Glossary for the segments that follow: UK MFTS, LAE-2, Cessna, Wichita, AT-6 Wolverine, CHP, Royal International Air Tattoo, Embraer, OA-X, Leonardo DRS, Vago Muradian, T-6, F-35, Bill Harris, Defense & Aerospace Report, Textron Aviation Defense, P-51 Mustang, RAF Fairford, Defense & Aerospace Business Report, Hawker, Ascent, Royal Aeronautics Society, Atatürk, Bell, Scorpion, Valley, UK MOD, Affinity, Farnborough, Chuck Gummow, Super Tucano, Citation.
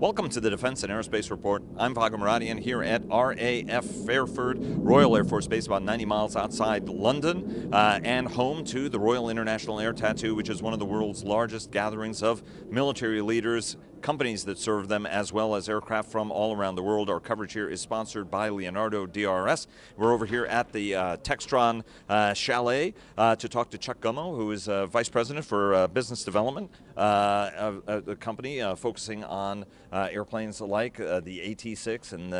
Welcome to the Defense and Aerospace Report. I'm Vago Muradian here at RAF Fairford, Royal Air Force Base, about 90 miles outside London, and home to the Royal International Air Tattoo, which is one of the world's largest gatherings of military leaders, companies that serve them, as well as aircraft from all around the world. Our coverage here is sponsored by Leonardo DRS. We're over here at the Textron Chalet to talk to Chuck Gummow, who is Vice President for Business Development of the company, focusing on airplanes like the AT-6 and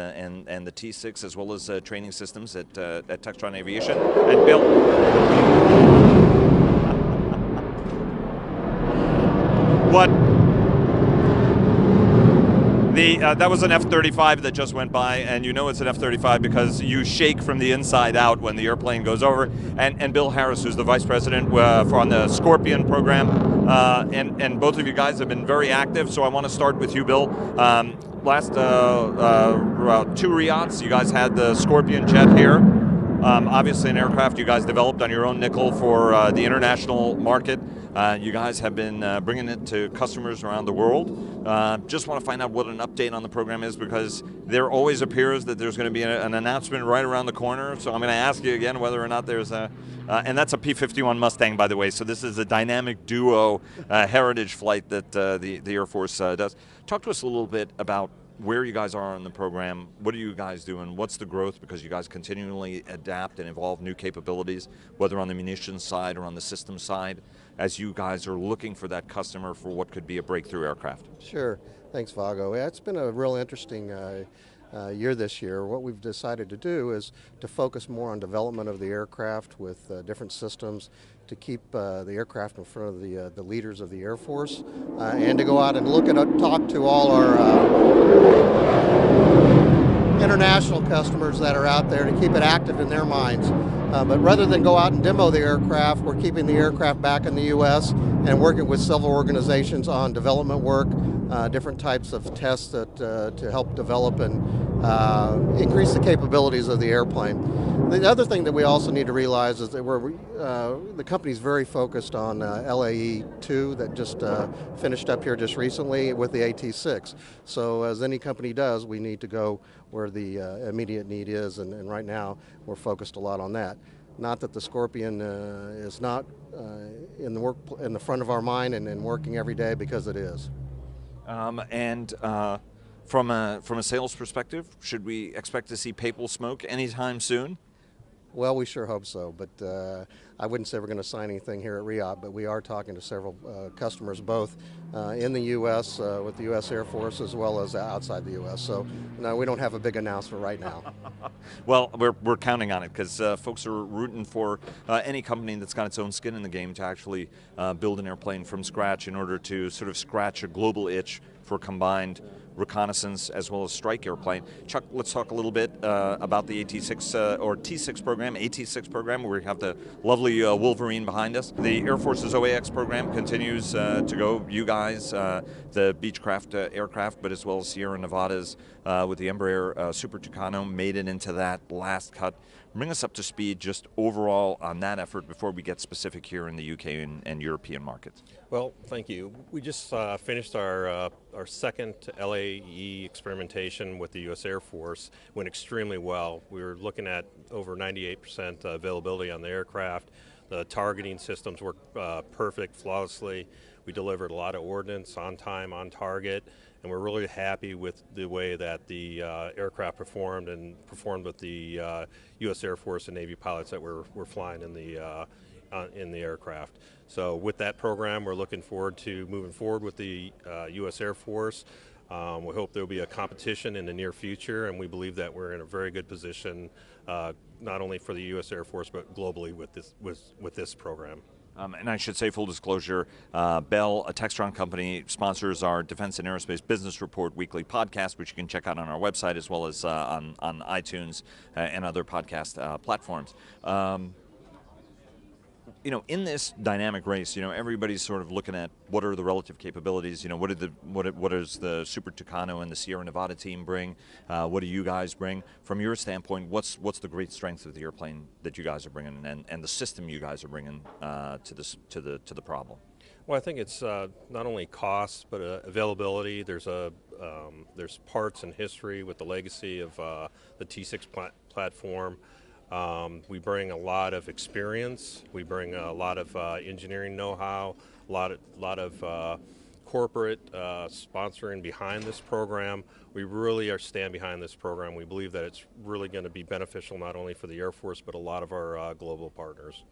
the T-6, as well as training systems at Textron Aviation. And Bill, that was an F-35 that just went by, and you know it's an F-35 because you shake from the inside out when the airplane goes over. And Bill Harris, who's the Vice President on the Scorpion program, and both of you guys have been very active, so I want to start with you, Bill. Last two Riots, you guys had the Scorpion jet here. Obviously an aircraft you guys developed on your own nickel for the international market. You guys have been bringing it to customers around the world. Just want to find out what an update on the program is, because there always appears that there's going to be an announcement right around the corner. So I'm going to ask you again whether or not there's a, and that's a P-51 Mustang, by the way. So this is a dynamic duo heritage flight that the Air Force does. Talk to us a little bit about where you guys are on the program. What are you guys doing? What's the growth? Because you guys continually adapt and evolve new capabilities, whether on the munitions side or on the system side, as you guys are looking for that customer for what could be a breakthrough aircraft. Sure, thanks Vago. Yeah, it's been a real interesting year this year. What we've decided to do is to focus more on development of the aircraft with different systems to keep the aircraft in front of the leaders of the Air Force, and to go out and look at talk to all our international customers that are out there to keep it active in their minds. But rather than go out and demo the aircraft, we're keeping the aircraft back in the U.S. and working with several organizations on development work, different types of tests that to help develop and increase the capabilities of the airplane. The other thing that we also need to realize is that we're, the company's very focused on LAE-2 that just finished up here just recently with the AT-6. So as any company does, we need to go where the immediate need is, and right now we're focused a lot on that. Not that the Scorpion is not in the front of our mind and working every day, because it is. From a sales perspective, should we expect to see papal smoke anytime soon? Well, we sure hope so, but I wouldn't say we're going to sign anything here at Riyadh, but we are talking to several customers, both in the U.S. With the U.S. Air Force, as well as outside the U.S. So, no, we don't have a big announcement right now. Well, we're counting on it, because folks are rooting for any company that's got its own skin in the game to actually build an airplane from scratch in order to sort of scratch a global itch for combined reconnaissance as well as strike airplane. Chuck, let's talk a little bit about the AT-6 or T-6 program, AT-6 program, where we have the lovely Wolverine behind us. The Air Force's OA-X program continues to go. You guys, the Beechcraft aircraft, but as well as Sierra Nevada's with the Embraer Super Tucano, made it into that last cut. Bring us up to speed just overall on that effort before we get specific here in the UK and European markets. Well, thank you. We just finished our second LAE experimentation with the U.S. Air Force. Went extremely well. We were looking at over 98% availability on the aircraft. The targeting systems worked perfect, flawlessly. We delivered a lot of ordnance on time, on target, and we're really happy with the way that the aircraft performed, and performed with the U.S. Air Force and Navy pilots that were flying in the aircraft. So with that program, we're looking forward to moving forward with the U.S. Air Force. We hope there will be a competition in the near future, and we believe that we're in a very good position, not only for the U.S. Air Force, but globally with this program. And I should say, full disclosure, Bell, a Textron company, sponsors our Defense and Aerospace Business Report weekly podcast, which you can check out on our website, as well as on iTunes and other podcast platforms. You know, in this dynamic race, you know, everybody's sort of looking at what are the relative capabilities. You know, what does the Super Tucano and the Sierra Nevada team bring? What do you guys bring? From your standpoint, what's the great strength of the airplane that you guys are bringing, and the system you guys are bringing to the problem? Well, I think it's not only cost, but availability. There's a There's parts and history with the legacy of the T-6 platform. We bring a lot of experience. We bring a lot of engineering know-how, a lot of corporate sponsoring behind this program. We really stand behind this program. We believe that it's really going to be beneficial not only for the Air Force but a lot of our global partners.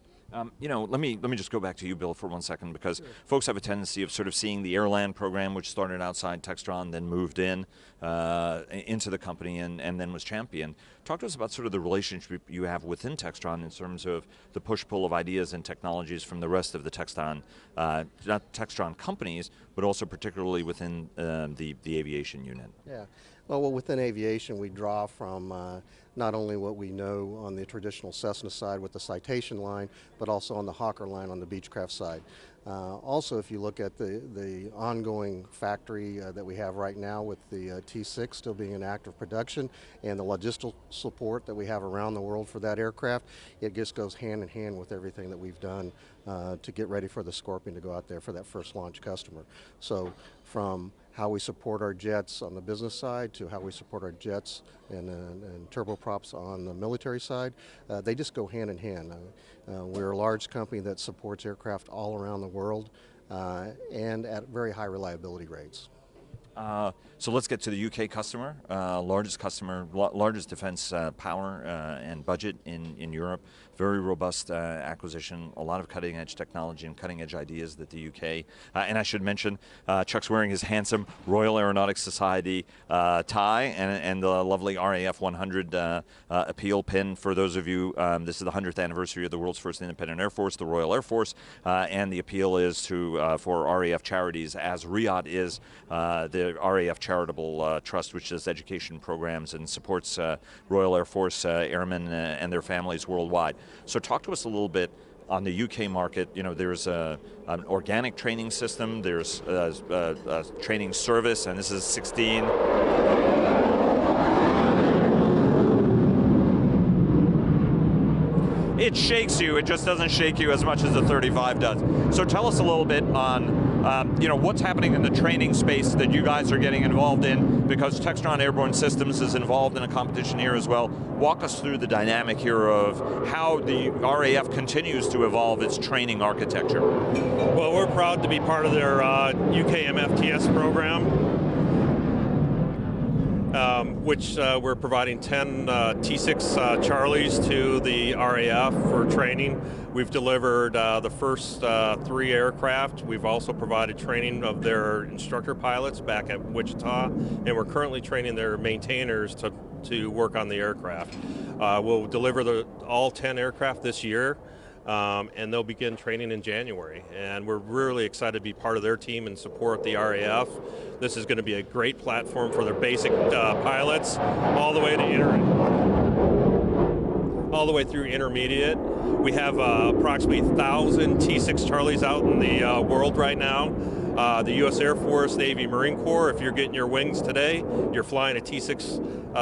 You know, let me just go back to you, Bill, for one second, because sure. Folks have a tendency of sort of seeing the Airland program, which started outside Textron, then moved in into the company, and then was championed. Talk to us about sort of the relationship you have within Textron in terms of the push-pull of ideas and technologies from the rest of the Textron, not Textron companies, but also particularly within the aviation unit. Yeah. Well, within aviation, we draw from not only what we know on the traditional Cessna side with the Citation line, but also on the Hawker line on the Beechcraft side. Also, if you look at the ongoing factory that we have right now with the T-6 still being in active production and the logistical support that we have around the world for that aircraft, it just goes hand in hand with everything that we've done to get ready for the Scorpion to go out there for that first launch customer. So from how we support our jets on the business side to how we support our jets and turboprops on the military side, they just go hand in hand. We're a large company that supports aircraft all around the world and at very high reliability rates. So let's get to the UK customer, largest defense power and budget in Europe. Very robust acquisition, a lot of cutting edge technology and cutting edge ideas that the UK, and I should mention, Chuck's wearing his handsome Royal Aeronautics Society tie and the lovely RAF 100 appeal pin. For those of you, this is the 100th anniversary of the world's first independent Air Force, the Royal Air Force, and the appeal is to for RAF charities, as Riyadh is the RAF Charitable Trust, which does education programs and supports Royal Air Force airmen and their families worldwide. So talk to us a little bit on the UK market. You know, there's an organic training system, there's a training service, and this is 16. It shakes you, it just doesn't shake you as much as the 35 does. So tell us a little bit on you know, what's happening in the training space that you guys are getting involved in, because Textron Airborne Systems is involved in a competition here as well. Walk us through the dynamic here of how the RAF continues to evolve its training architecture. Well, we're proud to be part of their UK MFTS program, which we're providing 10 T-6 Charlies to the RAF for training. We've delivered the first 3 aircraft. We've also provided training of their instructor pilots back at Wichita, and we're currently training their maintainers to work on the aircraft. We'll deliver all 10 aircraft this year, and they'll begin training in January. And we're really excited to be part of their team and support the RAF. This is going to be a great platform for their basic pilots all the way to all the way through intermediate. We have approximately 1,000 T-6 Charlies out in the world right now. The U.S. Air Force, Navy, Marine Corps, if you're getting your wings today, you're flying a T-6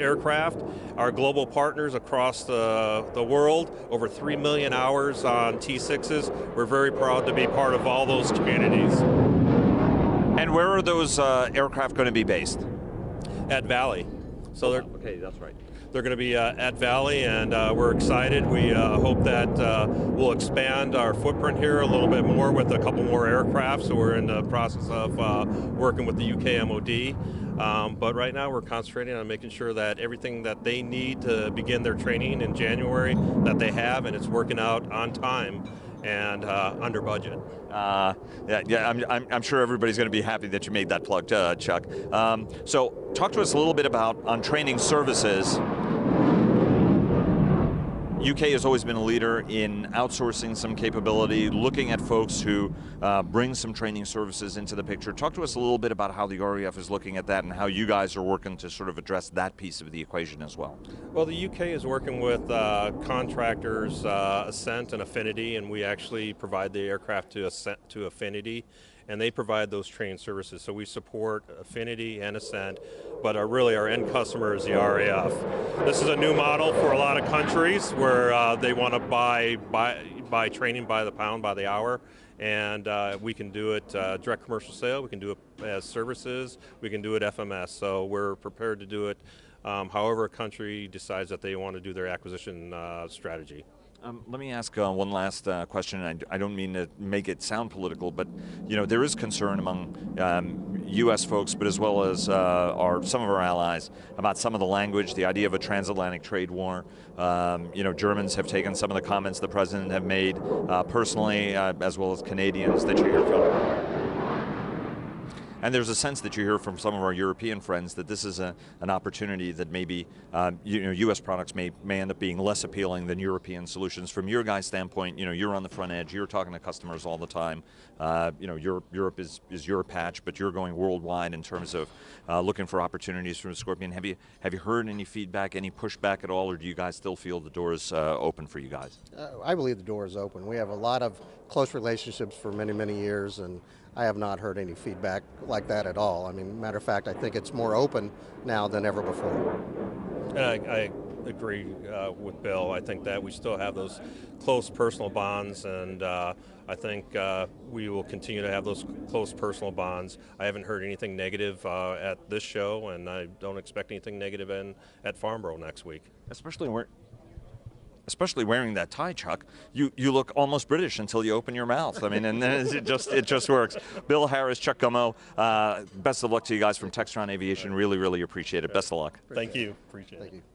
aircraft. Our global partners across the world, over 3 million hours on T-6s. We're very proud to be part of all those communities. And where are those aircraft going to be based? At Valley. So they're, okay, that's right. They're going to be at Valley, and we're excited. We hope that we'll expand our footprint here a little bit more with a couple more aircraft. So we're in the process of working with the UK MOD. But right now we're concentrating on making sure that everything that they need to begin their training in January that they have, and it's working out on time and under budget. Yeah, I'm sure everybody's going to be happy that you made that plug, Chuck. So talk to us a little bit about on training services. UK has always been a leader in outsourcing some capability, looking at folks who bring some training services into the picture. Talk to us a little bit about how the RAF is looking at that and how you guys are working to sort of address that piece of the equation as well. Well, the UK is working with contractors, Ascent and Affinity, and we actually provide the aircraft to Ascent, to Affinity, and they provide those training services. So we support Affinity and Ascent, but really our end customer is the RAF. This is a new model for a lot of countries where they want to buy training by the pound, by the hour, and we can do it direct commercial sale, we can do it as services, we can do it FMS. So we're prepared to do it however a country decides that they want to do their acquisition strategy. Let me ask one last question. I don't mean to make it sound political, but you know there is concern among U.S. folks, but as well as some of our allies about some of the language, the idea of a transatlantic trade war. You know, Germans have taken some of the comments the president have made personally, as well as Canadians that you hear from. And there's a sense that you hear from some of our European friends that this is an opportunity that maybe you know, U.S. products may end up being less appealing than European solutions. From your guys' standpoint, you know, you're on the front edge, you're talking to customers all the time. You know, Europe is your patch, but you're going worldwide in terms of looking for opportunities from Scorpion. Have you heard any feedback, any pushback at all, or do you guys still feel the door is open for you guys? I believe the door is open. We have a lot of close relationships for many, many years, and I have not heard any feedback like that at all. I mean, matter of fact, I think it's more open now than ever before. And I agree with Bill. I think that we still have those close personal bonds, and I think we will continue to have those close personal bonds. I haven't heard anything negative at this show, and I don't expect anything negative at Farnborough next week. Especially wearing that tie, Chuck, you look almost British until you open your mouth. I mean, and then it just works. Bill Harris, Chuck Gummow, best of luck to you guys from Textron Aviation. Really, really appreciate it. Best of luck. Thank you. Appreciate it. Thank you.